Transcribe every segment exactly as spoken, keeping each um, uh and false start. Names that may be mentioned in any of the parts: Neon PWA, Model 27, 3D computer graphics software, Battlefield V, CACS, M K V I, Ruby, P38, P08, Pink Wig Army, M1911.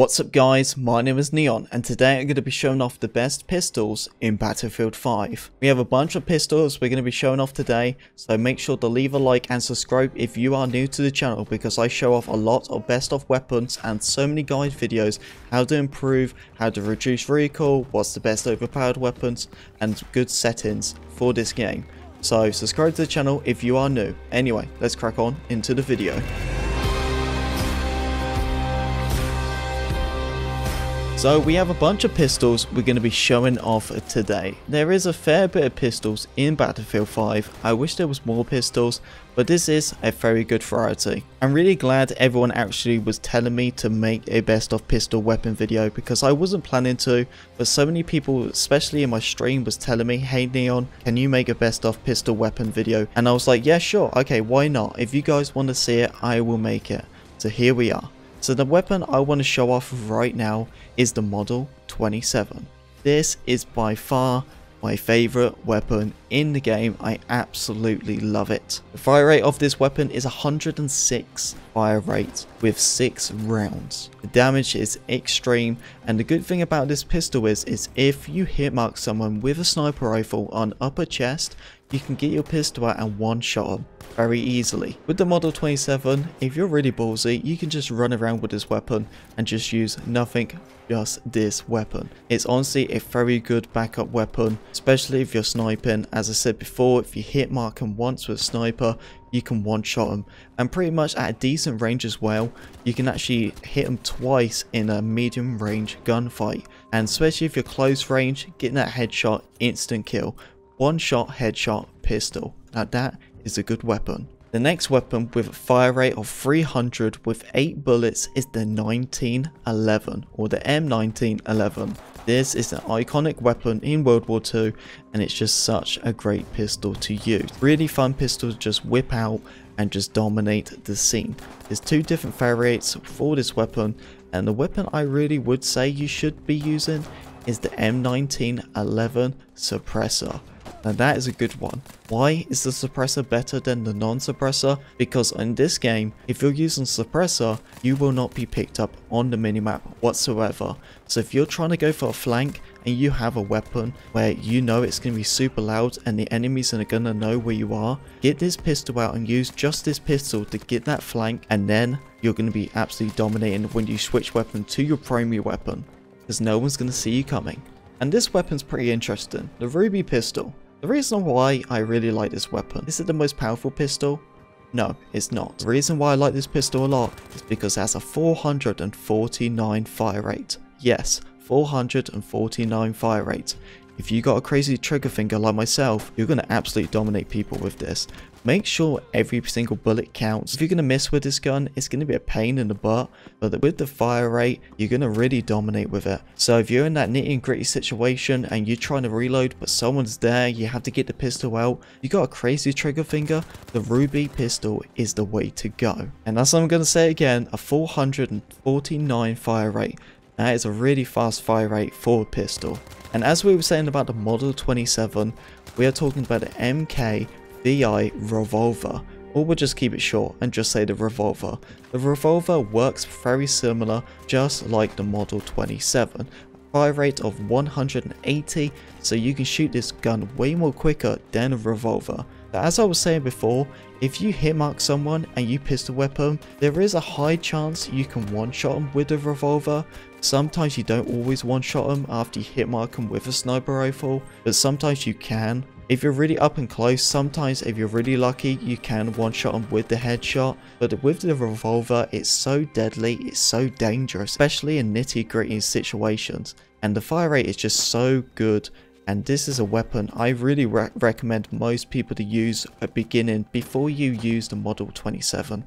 What's up guys, my name is Neon and today I'm going to be showing off the best pistols in Battlefield five. We have a bunch of pistols we're going to be showing off today, so make sure to leave a like and subscribe if you are new to the channel, because I show off a lot of best of weapons and so many guide videos, how to improve, how to reduce recoil, what's the best overpowered weapons and good settings for this game. So subscribe to the channel if you are new. Anyway, let's crack on into the video. So we have a bunch of pistols we're going to be showing off today. There is a fair bit of pistols in Battlefield five, I wish there was more pistols, but this is a very good variety. I'm really glad everyone actually was telling me to make a best of pistol weapon video, because I wasn't planning to, but so many people, especially in my stream, was telling me, hey Neon, can you make a best of pistol weapon video? And I was like, yeah sure, okay, why not? If you guys want to see it, I will make it. So here we are. So the weapon I want to show off right now is the Model twenty-seven. This is by far my favourite weapon in the game. I absolutely love it. The fire rate of this weapon is one hundred and six fire rate with six rounds. The damage is extreme, and the good thing about this pistol is, is if you hitmark someone with a sniper rifle on upper chest, you can get your pistol out and one shot them very easily. With the Model twenty-seven, if you're really ballsy, you can just run around with this weapon and just use nothing, just this weapon. It's honestly a very good backup weapon, especially if you're sniping. As I said before, if you hit mark them once with a sniper, you can one shot them, and pretty much at a decent range as well. You can actually hit them twice in a medium range gunfight, and especially if you're close range, getting that headshot, instant kill. One shot headshot pistol. Now that is a good weapon. The next weapon with a fire rate of three hundred with eight bullets is the nineteen eleven, or the M nineteen eleven. This is an iconic weapon in World War Two, and it's just such a great pistol to use. Really fun pistol to just whip out and just dominate the scene. There's two different fire rates for this weapon, and the weapon I really would say you should be using is the M nineteen eleven suppressor. Now that is a good one. Why is the suppressor better than the non-suppressor? Because in this game, if you're using suppressor, you will not be picked up on the minimap whatsoever. So if you're trying to go for a flank and you have a weapon where you know it's going to be super loud and the enemies are going to know where you are, get this pistol out and use just this pistol to get that flank, and then you're going to be absolutely dominating when you switch weapon to your primary weapon, because no one's going to see you coming. And this weapon's pretty interesting, the Ruby pistol. The reason why I really like this weapon, is it the most powerful pistol? No, it's not. The reason why I like this pistol a lot is because it has a four hundred and forty-nine fire rate. Yes, four hundred and forty-nine fire rate. If you got a crazy trigger finger like myself, you're going to absolutely dominate people with this. Make sure every single bullet counts. If you're going to miss with this gun, it's going to be a pain in the butt, but with the fire rate, you're going to really dominate with it. So if you're in that nitty and gritty situation and you're trying to reload but someone's there, you have to get the pistol out, you got a crazy trigger finger, the Ruby pistol is the way to go. And that's what I'm going to say again, a four hundred and forty-nine fire rate. That is a really fast fire rate for a pistol. And as we were saying about the Model twenty-seven, we are talking about the M K V I revolver, or we'll just keep it short and just say the revolver. The revolver works very similar, just like the Model twenty-seven. A fire rate of one hundred and eighty, so you can shoot this gun way more quicker than a revolver. As I was saying before, if you hitmark someone and you pistol whip them, there is a high chance you can one-shot them with a revolver. Sometimes you don't always one-shot them after you hitmark them with a sniper rifle, but sometimes you can. If you're really up and close, sometimes if you're really lucky, you can one-shot them with the headshot. But with the revolver, it's so deadly, it's so dangerous, especially in nitty-gritty situations. And the fire rate is just so good. And this is a weapon I really re recommend most people to use at beginning before you use the Model twenty-seven.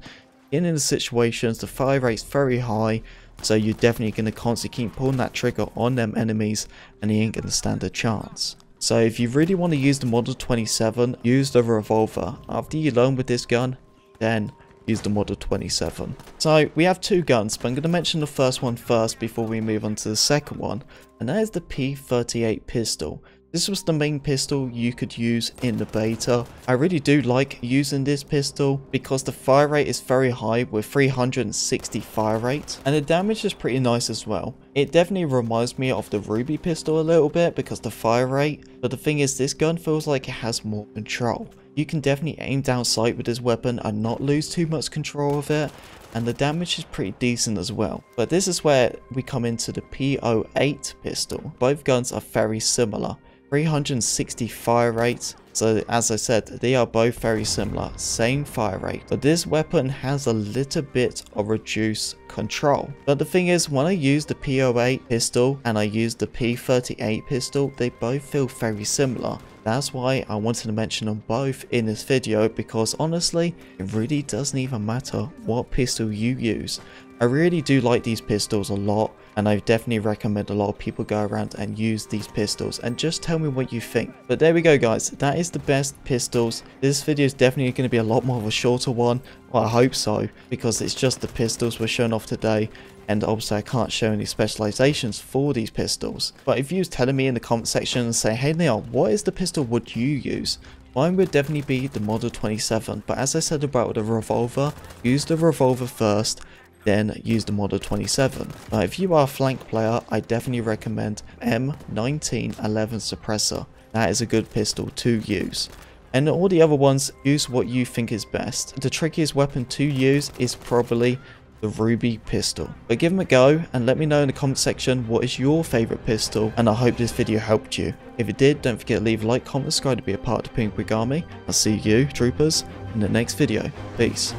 In the situations, the fire rate's very high, so you're definitely going to constantly keep pulling that trigger on them enemies, and you ain't going to stand a chance. So if you really want to use the Model twenty-seven, use the revolver. After you learn with this gun, then use the Model twenty-seven. So we have two guns, but I'm going to mention the first one first before we move on to the second one, and that is the P thirty-eight pistol. This was the main pistol you could use in the beta. I really do like using this pistol because the fire rate is very high with three hundred sixty fire rate, and the damage is pretty nice as well. It definitely reminds me of the Ruby pistol a little bit because the fire rate, but the thing is this gun feels like it has more control. You can definitely aim down sight with this weapon and not lose too much control of it, and the damage is pretty decent as well. But this is where we come into the P oh eight pistol. Both guns are very similar, three hundred sixty fire rates, so as I said, they are both very similar, same fire rate, but this weapon has a little bit of reduced control. But the thing is, when I use the P oh eight pistol and I use the P thirty-eight pistol, they both feel very similar. That's why I wanted to mention them both in this video, because honestly, it really doesn't even matter what pistol you use. I really do like these pistols a lot, and I definitely recommend a lot of people go around and use these pistols, and just tell me what you think. But there we go guys, that is the best pistols. This video is definitely going to be a lot more of a shorter one, well I hope so, because it's just the pistols we're showing off today, and obviously I can't show any specializations for these pistols. But if you was telling me in the comment section and say, hey Neil, what is the pistol would you use? Mine would definitely be the Model twenty-seven, but as I said about the revolver, use the revolver first, then use the Model twenty-seven. Now if you are a flank player, I definitely recommend M nineteen eleven suppressor. That is a good pistol to use. And all the other ones, use what you think is best. The trickiest weapon to use is probably the Ruby pistol, but give them a go and let me know in the comment section what is your favorite pistol, and I hope this video helped you. If it did, don't forget to leave a like, comment, subscribe to be a part of the Pink Wig Army. I'll see you troopers in the next video. Peace.